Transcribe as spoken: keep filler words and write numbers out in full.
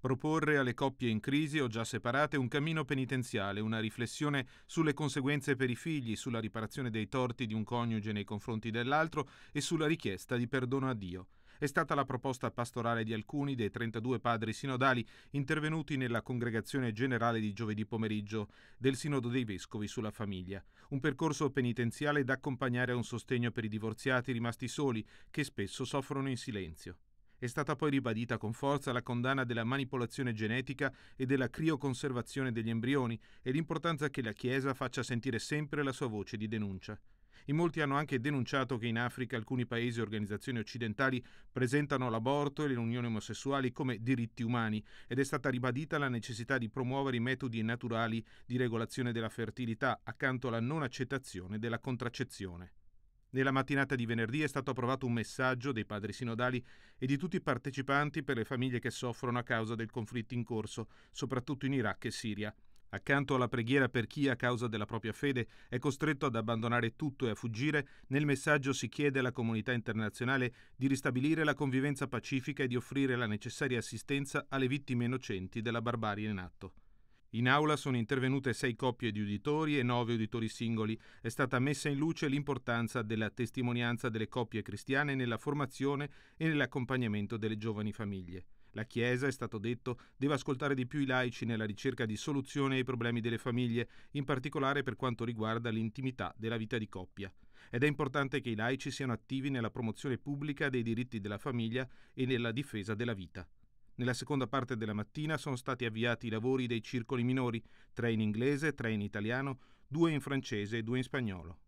Proporre alle coppie in crisi o già separate un cammino penitenziale, una riflessione sulle conseguenze per i figli, sulla riparazione dei torti di un coniuge nei confronti dell'altro e sulla richiesta di perdono a Dio. È stata la proposta pastorale di alcuni dei trentadue padri sinodali intervenuti nella congregazione generale di giovedì pomeriggio del Sinodo dei Vescovi sulla famiglia. Un percorso penitenziale da accompagnare a un sostegno per i divorziati rimasti soli, che spesso soffrono in silenzio. È stata poi ribadita con forza la condanna della manipolazione genetica e della crioconservazione degli embrioni e l'importanza che la Chiesa faccia sentire sempre la sua voce di denuncia. In molti hanno anche denunciato che in Africa alcuni paesi e organizzazioni occidentali presentano l'aborto e le unioni omosessuali come diritti umani ed è stata ribadita la necessità di promuovere i metodi naturali di regolazione della fertilità accanto alla non accettazione della contraccezione. Nella mattinata di venerdì è stato approvato un messaggio dei padri sinodali e di tutti i partecipanti per le famiglie che soffrono a causa del conflitto in corso, soprattutto in Iraq e Siria. Accanto alla preghiera per chi, a causa della propria fede, è costretto ad abbandonare tutto e a fuggire, nel messaggio si chiede alla comunità internazionale di ristabilire la convivenza pacifica e di offrire la necessaria assistenza alle vittime innocenti della barbarie in atto. In aula sono intervenute sei coppie di uditori e nove uditori singoli. È stata messa in luce l'importanza della testimonianza delle coppie cristiane nella formazione e nell'accompagnamento delle giovani famiglie. La Chiesa, è stato detto, deve ascoltare di più i laici nella ricerca di soluzione ai problemi delle famiglie, in particolare per quanto riguarda l'intimità della vita di coppia. Ed è importante che i laici siano attivi nella promozione pubblica dei diritti della famiglia e nella difesa della vita. Nella seconda parte della mattina sono stati avviati i lavori dei circoli minori, tre in inglese, tre in italiano, due in francese e due in spagnolo.